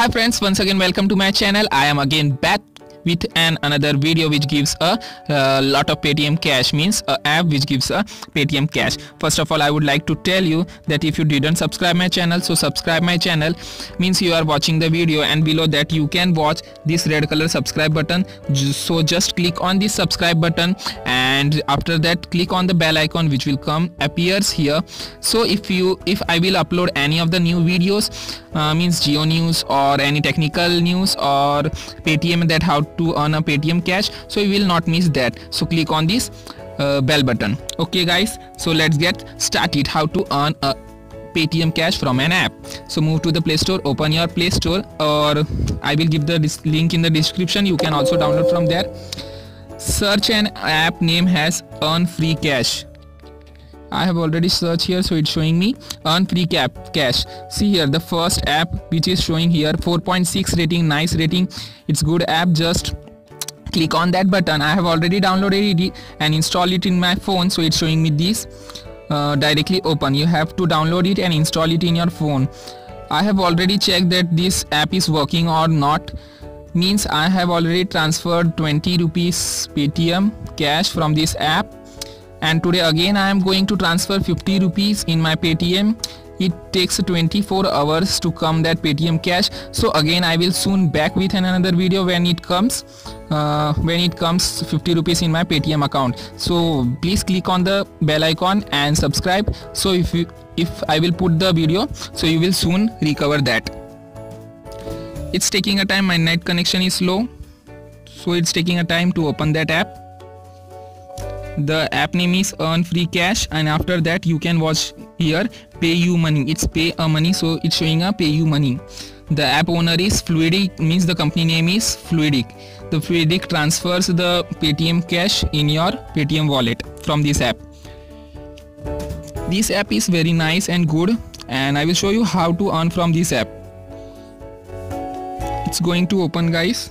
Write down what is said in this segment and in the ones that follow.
Hi friends, once again welcome to my channel. I am again back with another video which gives a lot of Paytm cash, means a app which gives a Paytm cash. First of all, I would like to tell you that if you didn't subscribe my channel, so subscribe my channel, means you are watching the video, and below that you can watch this red color subscribe button. So just click on this subscribe button, and after that click on the bell icon which will come appears here. So if I will upload any of the new videos, means geo news or any technical news or Paytm, that how to earn a Paytm cash, so you will not miss that. So click on this bell button. Okay guys, so let's get started how to earn a Paytm cash from an app. So move to the Play Store, open your Play Store, or I will give the link in the description. You can also download from there. Search an app name has earn free cash. I have already searched here, so it's showing me earn free cash. See here, the first app which is showing here, 4.6 rating, nice rating, it's good app. Just click on that button. I have already downloaded it and installed it in my phone, so it's showing me this directly open. You have to download it and install it in your phone. I have already checked that this app is working or not, means I have already transferred 20 rupees Paytm cash from this app, and today again I am going to transfer 50 rupees in my Paytm. It takes 24 hours to come that Paytm cash. So again I will soon back with another video when it comes 50 rupees in my Paytm account. So please click on the bell icon and subscribe. So if I will put the video, so you will soon recover that. It's taking a time, my net connection is slow, so it's taking a time to open that app. The app name is earn free cash, and after that you can watch here PayU Money. It's PayU Money, so it's showing a PayU Money. The app owner is Fluidic, means the company name is Fluidic. The Fluidic transfers the Paytm cash in your Paytm wallet from this app. This app is very nice and good, and I will show you how to earn from this app. It's going to open guys,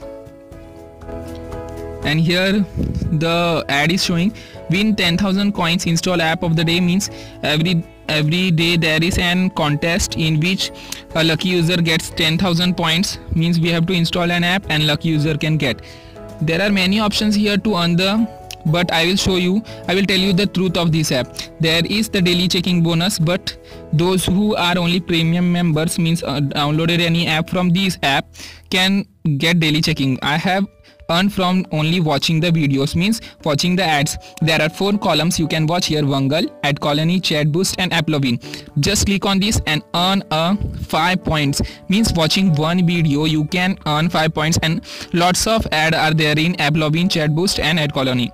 and here the ad is showing win 10,000 coins, install app of the day, means every day there is an contest in which a lucky user gets 10,000 points, means we have to install an app and lucky user can get. There are many options here to earn the, but I will tell you the truth of this app. There is the daily checking bonus, but those who are only premium members, means downloaded any app from this app, can get daily checking. I have earn from only watching the videos, means watching the ads. There are 4 columns you can watch here: Vungle, Ad Colony, Chartboost and Applovin. Just click on this and earn 5 points, means watching one video you can earn 5 points, and lots of ads are there in Applovin, Chartboost and Ad Colony.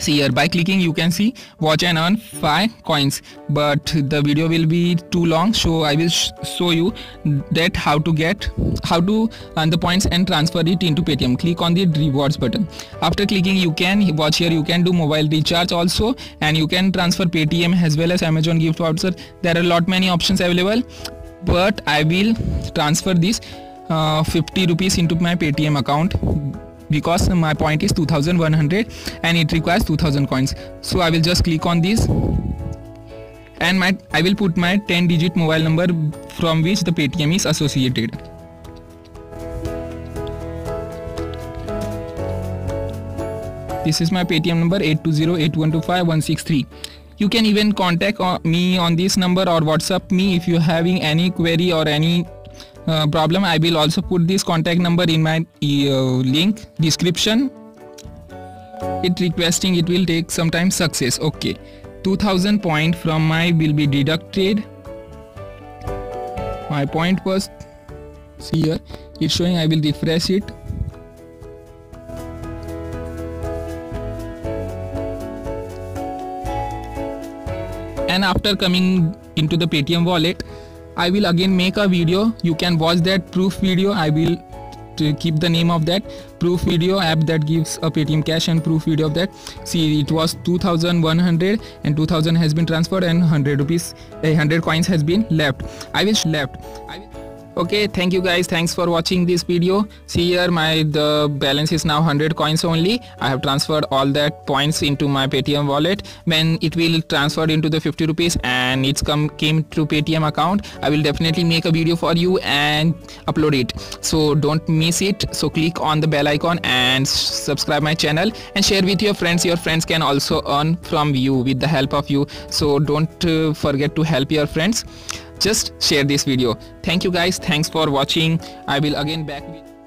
See here, by clicking you can see watch and earn 5 coins, but the video will be too long, so I will show you that how to earn the points and transfer it into Paytm. Click on the rewards button. After clicking you can watch here, you can do mobile recharge also, and you can transfer Paytm as well as Amazon gift voucher. There are many options available, but I will transfer this 50 rupees into my Paytm account, because my point is 2100 and it requires 2000 coins. So I will just click on this, and I will put my 10-digit mobile number from which the Paytm is associated. This is my Paytm number 8208125163. You can even contact me on this number or WhatsApp me if you having any query or any problem. I will also put this contact number in my link description. It requesting, it will take some time. Success. Okay, 2000 point from my will be deducted. My point was, see here it's showing. I will refresh it. And after coming into the Paytm wallet, I will again make a video. You can watch that proof video. I will keep the name of that proof video, app that gives a Paytm cash, and proof video of that. See, it was 2100 and 2000 has been transferred, and 100 coins has been left. I will Okay, thank you guys, thanks for watching this video. See here, the balance is now 100 coins only. I have transferred all that points into my Paytm wallet. When it will transfer into the 50 rupees and it's came to Paytm account, I will definitely make a video for you and upload it, so don't miss it. So click on the bell icon and subscribe my channel and share with your friends. Your friends can also earn from you with the help of you, so don't forget to help your friends. Just share this video. Thank you guys, thanks for watching. I will again back with